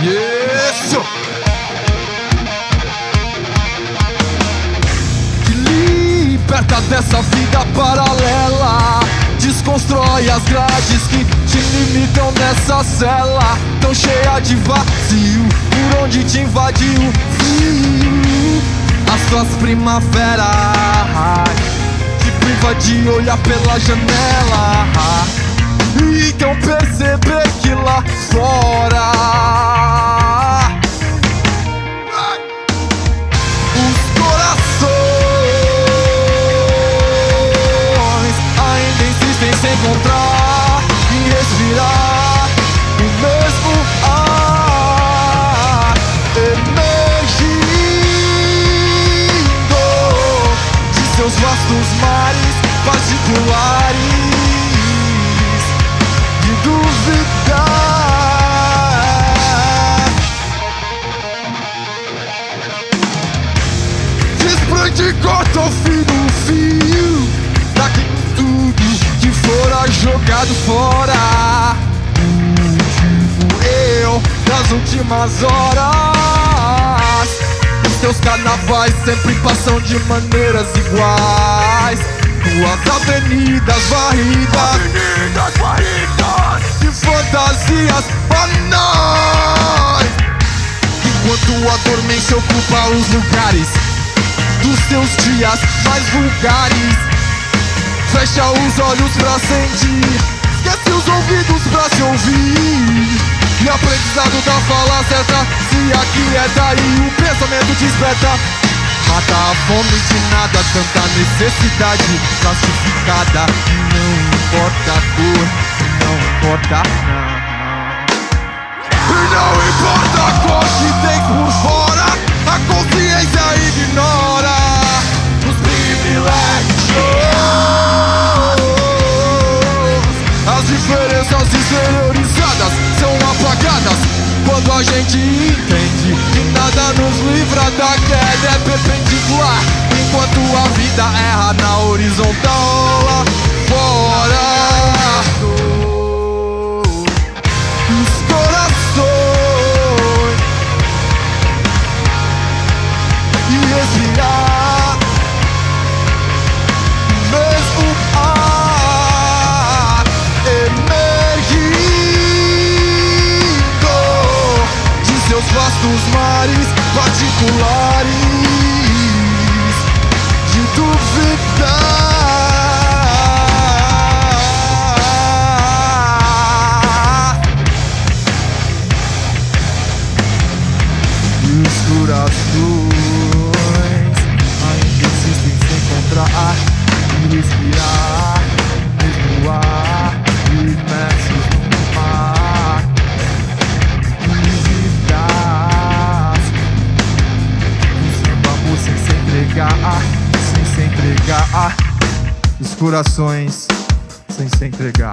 Isso! Te liberta dessa vida paralela, desconstrói as grades que te limitam nessa cela tão cheia de vazio, por onde te invadiu o frio. As tuas primaveras te priva de olhar pela janela, então perceber que lá fora os corações ainda insistem em se encontrar e respirar o mesmo ar, emergindo de seus vastos mares particulares. Desprende, corta o fim do fio, daqui tudo que fora jogado fora, tipo eu nas últimas horas. Os teus carnavais sempre passam de maneiras iguais, tuas avenidas varridas, de fantasias banais, enquanto a dormência ocupa os lugares dos teus dias mais vulgares. Fecha os olhos pra sentir, esquece os ouvidos pra se ouvir, e aprendizado da fala certa se aquieta e o pensamento desperta. Mata a fome de nada, tanta necessidade classificada, não importa a cor, não importa, e não importa a cor que tem por fora, a consciência ignora os privilégios. As diferenças exteriorizadas são apagadas quando a gente entende que nada nos livra da queda perpendicular, enquanto a vida erra na horizontal lá fora. Dos mares particulares de duvidar, e os corações ainda insistem em se encontrar e respirar mesmo ar, imersos no mar. Sem se entregar, os corações sem se entregar.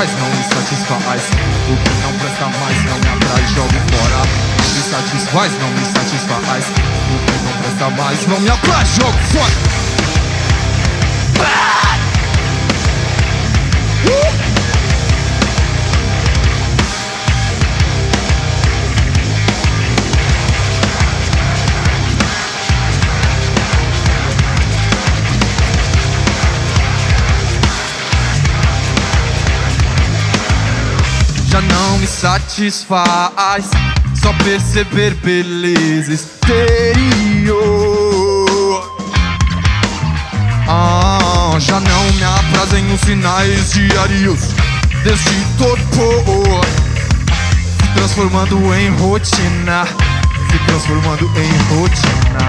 Não me satisfaz, o que não presta mais não me atrai, jogo fora. Não me satisfaz, não me satisfaz, o que não presta mais não me atrai, jogo fora. Não me satisfaz só perceber beleza exterior. Já não me aprazem os sinais diários deste torpor, se transformando em rotina, se transformando em rotina.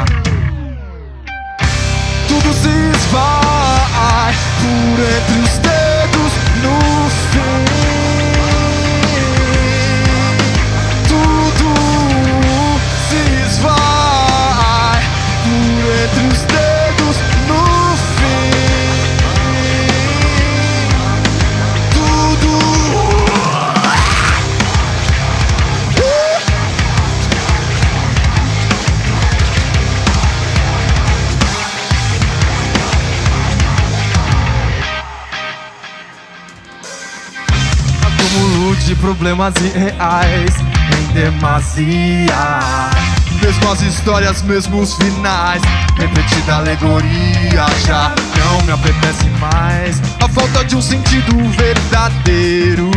Tudo se esvai por entre os dedos no fim. Entre os dedos no fim. de problemas irreais em demasia. Mesmas histórias, mesmos finais, repetida alegoria já não me apetece mais. A falta de um sentido verdadeiro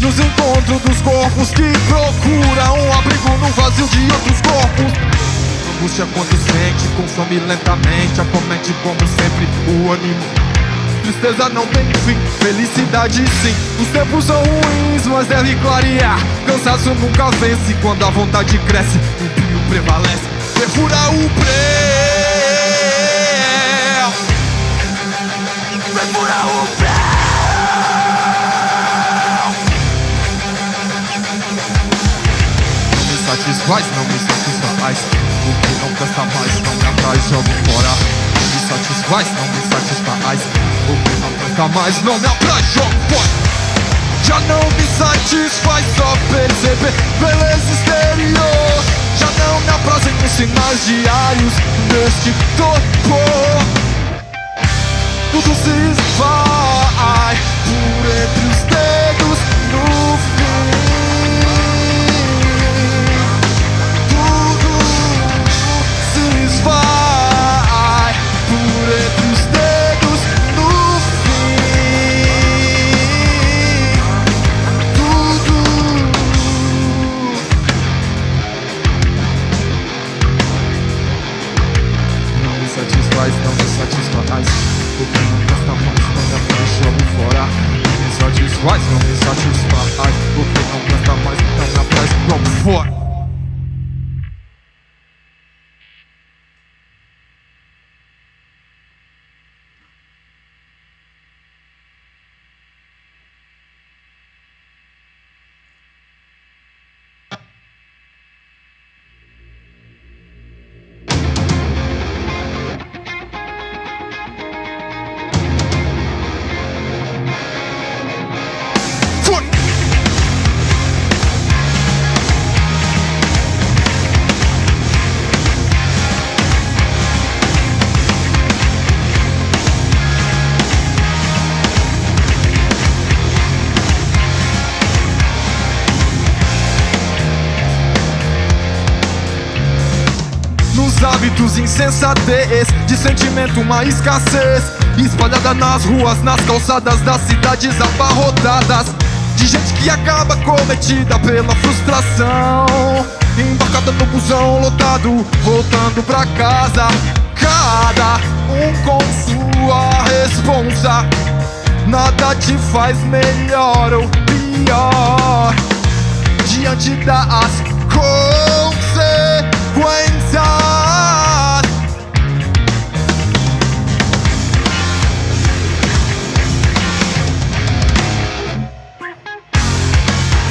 nos encontros dos corpos que procuram um abrigo no vazio de outros corpos. Angústia quando sente, consome lentamente, acomete como sempre o ânimo. Tristeza não tem fim, felicidade sim. Os tempos são ruins, mas deve clarear. Cansaço nunca vence, quando a vontade cresce, o brilho prevalece, perfura o breu. Perfura o breu. Não me satisfaz, não me satisfaz. O que não presta mais, não me atrai, jogo fora. Não me satisfaz, não me satisfaz. O que não presta mais, não me atrai, jogo fora. Já não me satisfaz só perceber beleza exterior. Já não me aprazem os sinais diários deste corpo. Tudo se esvai por entre os dedos no fim. Vai por entre os dedos no fim. Tudo não me satisfaz, não me satisfaz. O que não presta mais, manda pra jogo fora. Não me satisfaz, não me satisfaz. O que não presta mais, manda pra jogo fora. Hábitos insensatez, de sentimento uma escassez espalhada nas ruas, nas calçadas das cidades abarrotadas, de gente que acaba cometida pela frustração, embarcada no busão lotado, voltando pra casa, cada um com sua responsa. Nada te faz melhor ou pior diante das consequências.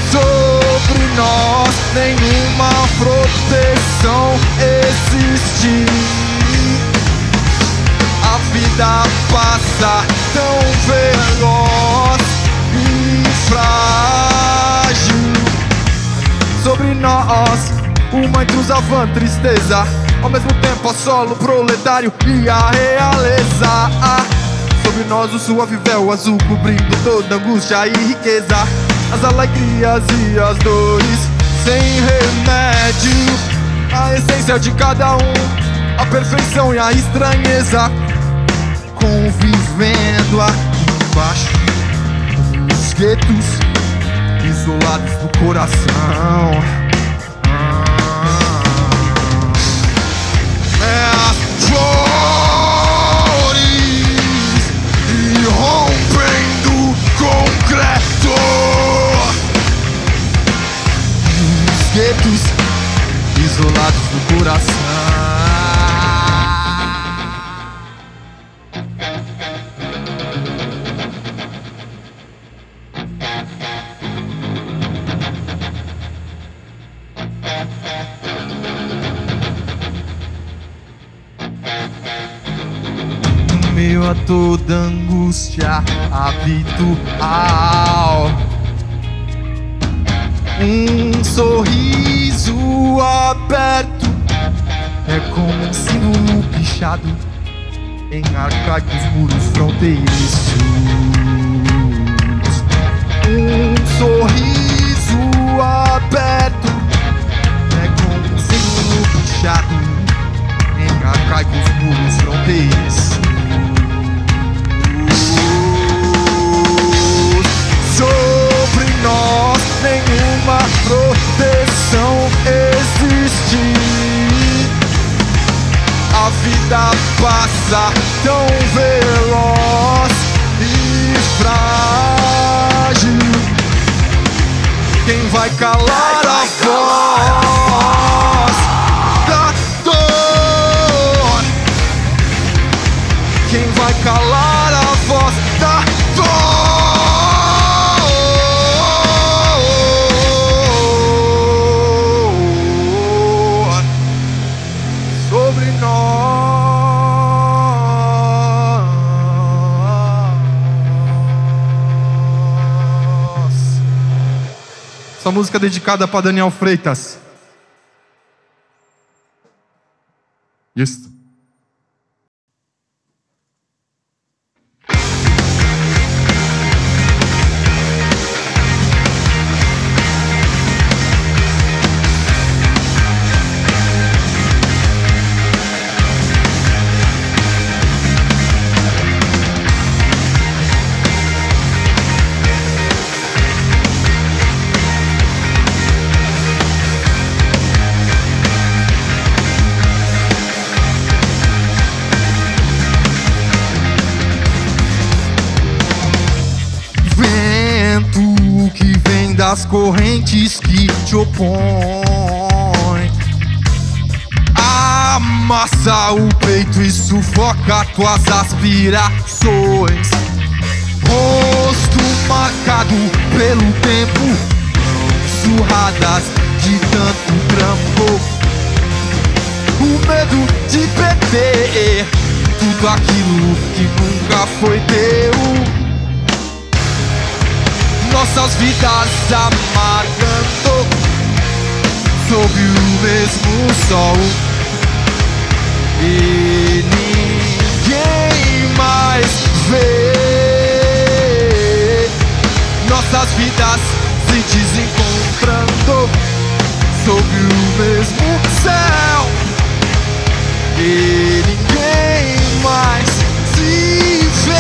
Sobre nós nenhuma proteção existe. A vida passa tão veloz e frágil. Sobre nós uma intrusa vã tristeza, ao mesmo tempo assola o proletário e a realeza. Sobre nós o suave véu azul cobrindo toda angústia e riqueza, as alegrias e as dores sem remédio, a essência de cada um, a perfeição e a estranheza, convivendo aqui embaixo, nos guetos isolados do coração. É as flores irrompendo concreto, guetos isolados do coração. Meio a toda angústia habitual, um sorriso aberto é como um símbolo pichado em arcaicos muros fronteiriços. Um sorriso aberto, é com um seguro puxado em arcaicos muros fronteiros. Sobre nós nenhuma proteção existe. A vida passa tão veloz e frágil. Quem vai calar a voz da dor? Quem vai calar a voz da dor sobre nós? Essa música é dedicada para Daniel Freitas. Isso. Das correntes que te opõem, amassa o peito e sufoca tuas aspirações. Rosto marcado pelo tempo, surradas de tanto trampo. O medo de perder tudo aquilo que nunca foi teu. Nossas vidas amargando sob o mesmo sol, e ninguém mais vê. Nossas vidas se desencontrando sob o mesmo céu, e ninguém mais se vê.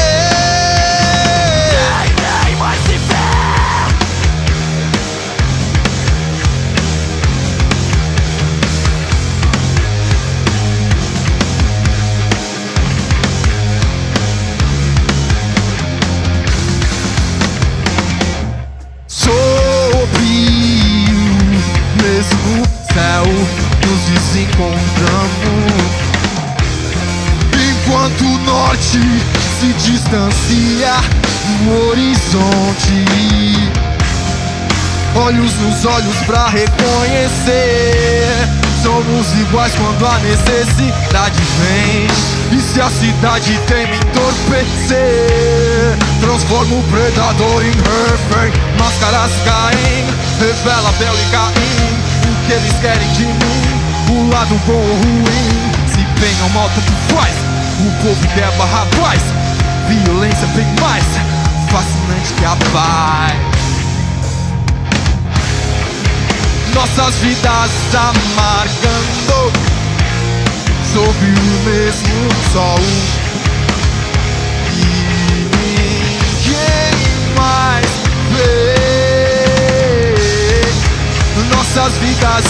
Nos desencontramos enquanto o norte se distancia do horizonte. Olhos nos olhos pra reconhecer, somos iguais quando a necessidade vem. E se a cidade tem me entorpecer, transforma o predador em refém. Máscaras caem, revela a pele cair. O que eles querem de mim, o lado bom ou ruim. Se bem ou mal tanto faz, o povo quer barra paz. Violência bem mais fascinante que a paz. Nossas vidas amargando sob o mesmo sol, e ninguém mais vê. Nossas vidas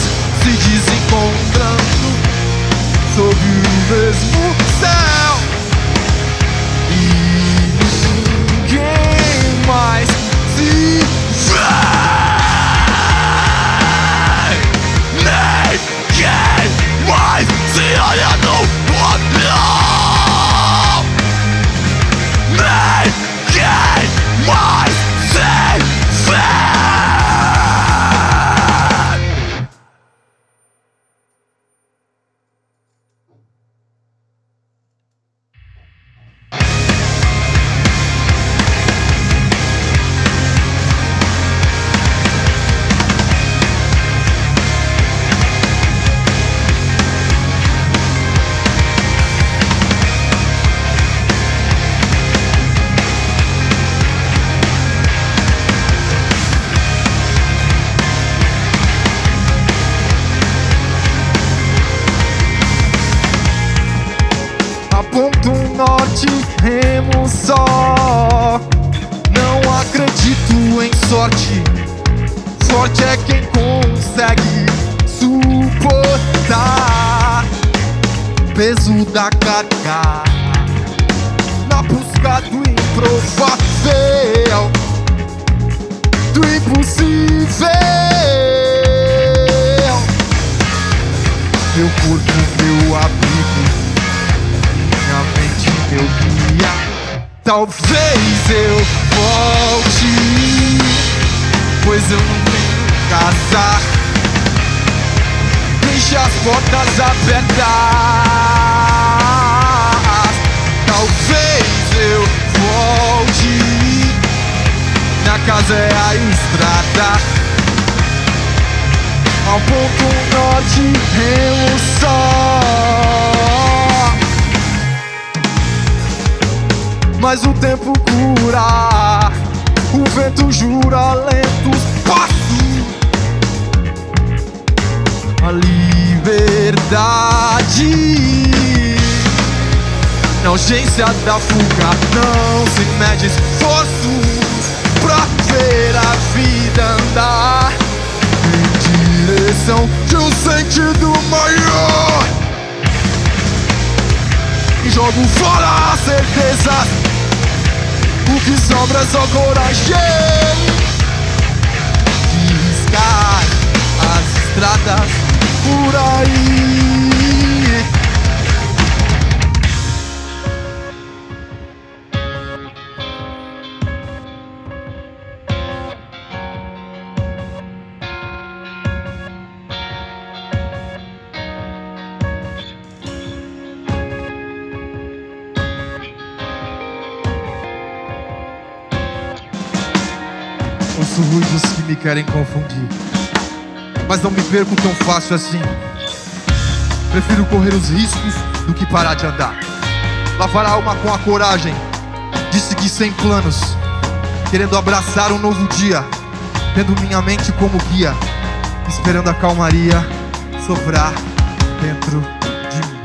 se desencontrando sob o mesmo céu, e ninguém mais se vê. Ninguém mais se olha no olhão. Ninguém mais se vê. contra o norte, remo só. Não acredito em sorte, forte é quem consegue suportar o peso da carga na busca do improvável, do impossível. Meu corpo, meu abrigo, minha mente, meu guia. Talvez eu volte, pois eu não tenho casa. Deixe as portas abertas. Talvez eu volte, minha casa é a estrada. Ao ponto norte, remo só. Mas o tempo cura, o vento jura lentos passos, a liberdade. Na urgência da fuga não se mede esforços pra ver a vida andar de um sentido maior. E jogo fora as certezas, o que sobra é só coragem. Riscar as estradas por aí. Ouço ruídos que me querem confundir, mas não me perco tão fácil assim. Prefiro correr os riscos do que parar de andar. Lavar a alma com a coragem de seguir sem planos, querendo abraçar um novo dia, tendo minha mente como guia, esperando a calmaria soprar dentro de mim.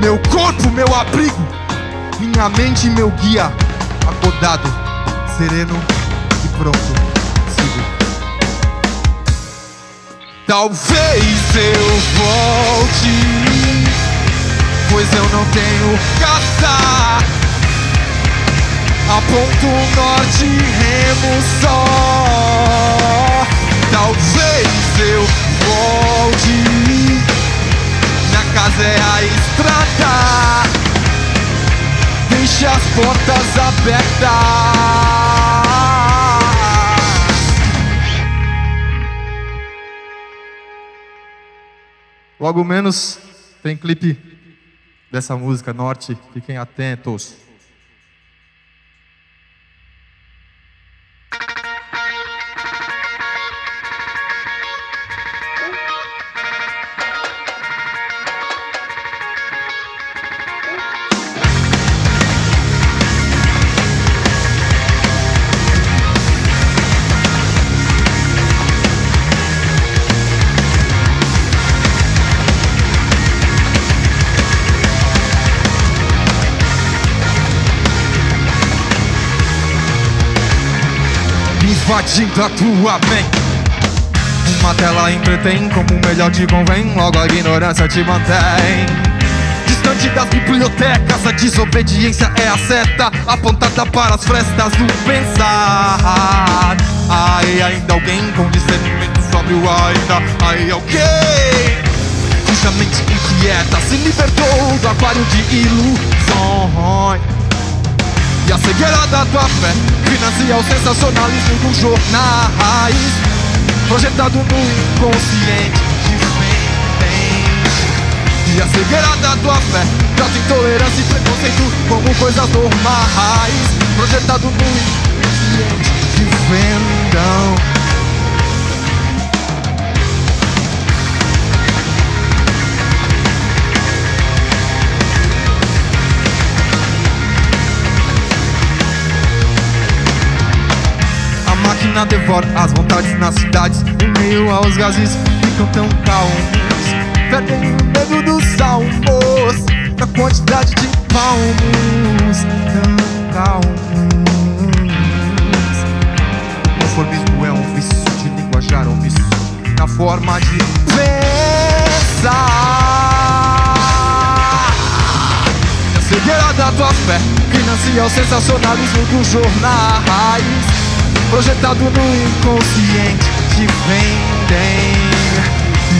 Meu corpo, meu abrigo, minha mente, meu guia. Acordado, sereno, pronto, sigo. Talvez eu volte, pois eu não tenho casa. A ponto norte, remo só. Talvez eu volte, minha casa é a estrada. Deixe as portas abertas. Logo menos tem clipe dessa música, Norte, fiquem atentos. Invadindo a tua mente, uma tela entretém, como melhor te convém, logo a ignorância te mantém distante das bibliotecas. A desobediência é a seta apontada para as frestas do pensar. Aí ainda alguém com discernimento sóbrio, ainda aí alguém cuja mente inquieta se libertou do aquário de ilusões. E a cegueira da tua fé financia o sensacionalismo dos jornais, projetado no inconsciente diferente. E a cegueira da tua fé trata intolerância e preconceito como coisas normais, projetado no inconsciente de vendão. Devora as vontades nas cidades, em meio aos gases ficam tão calmos, perdem o medo dos salmos. da quantidade de palmos tão calmos. Conformismo é um vício de linguajar omisso na forma de pensar. A cegueira da tua fé que nascia ao sensacionalismo dos jornais, projetado no inconsciente te vendem.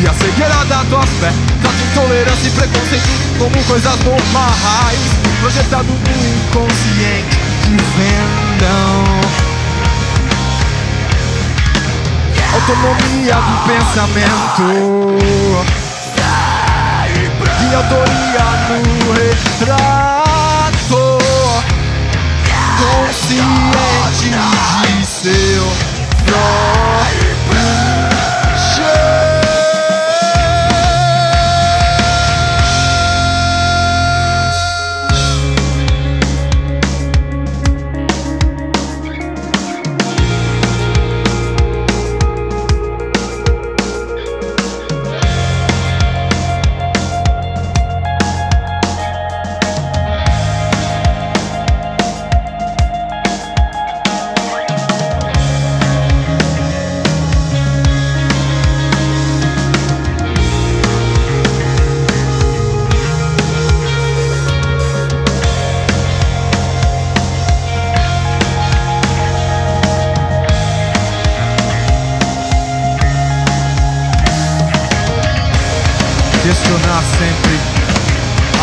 E a cegueira da tua fé trata intolerância e preconceito como coisas normais, projetado no inconsciente te vendam. Autonomia do pensamento e autoria no retrato consciente de seu próprio. Questionar sempre,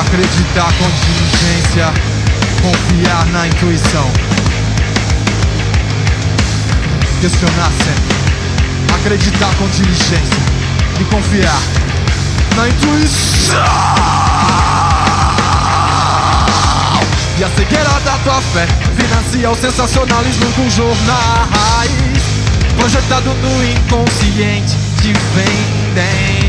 acreditar com diligência, confiar na intuição. Questionar sempre, acreditar com diligência e confiar na intuição. E a cegueira da tua fé financia o sensacionalismo com jornais, projetado no inconsciente te vendem.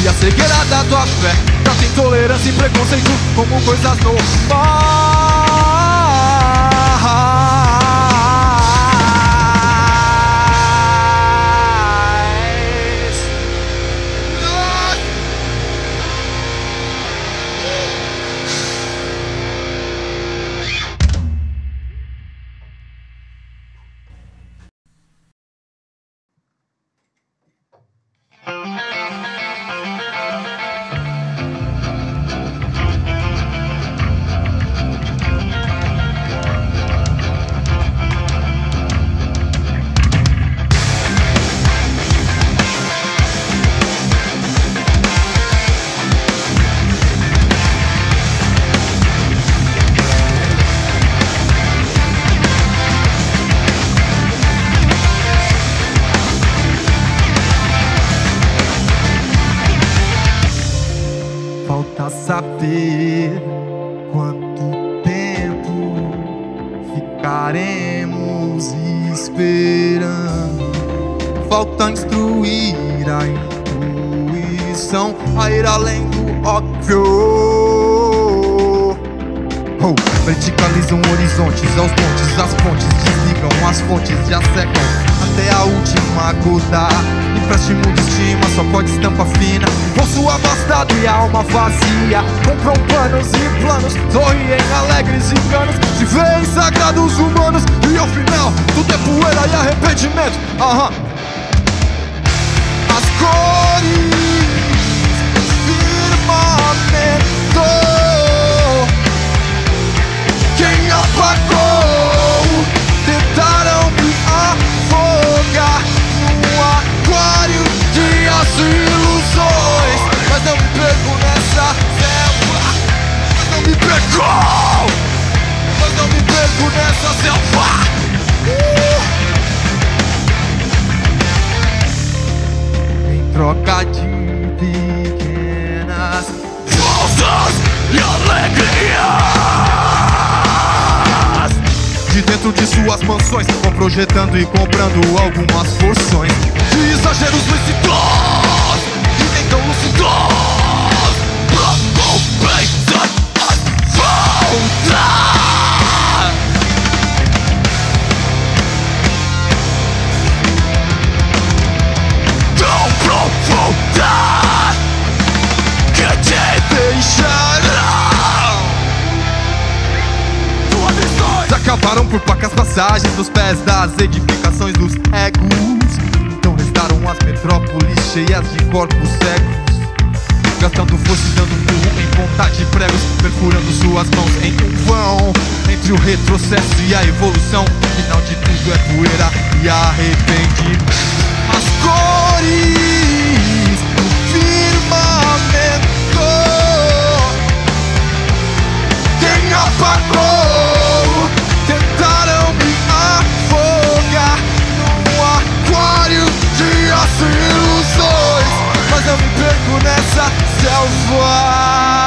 E a cegueira da tua fé trata intolerância e preconceito como coisas normais. Falta saber quanto tempo ficaremos esperando. Falta instruir a intuição a ir além do óbvio. Verticalizam horizontes aos montes, as pontes desligam, as fontes já secam até a última gota. Empréstimo de estima, só pode estampa fina. Bolso abastado e alma vazia. Compram panos e planos, sorriem alegres e canos, se veem sagrados humanos, e ao final tudo é poeira e arrependimento. As cores, firmamento, quem apagou? Tentaram me afogar num aquário de as ilusões, mas eu me perco nessa selva. Mas não me perco, mas não me perco nessa selva. Em troca de pequenas falsas e alegrias, de dentro de suas mansões vão projetando e comprando algumas porções de exageros lícitos e nem tão lúcidos pra compensar as faltas tão profundas que te deixará acabaram por pacas passagens dos pés das edificações dos egos. Então restaram as metrópoles cheias de corpos cegos, gastando força e dando um burro em ponta de pregos, perfurando suas mãos em um vão entre o retrocesso e a evolução. O final de tudo é poeira e arrependido. As cores do firmamento, quem apagou? Ilusões, mas eu me perco nessa selva.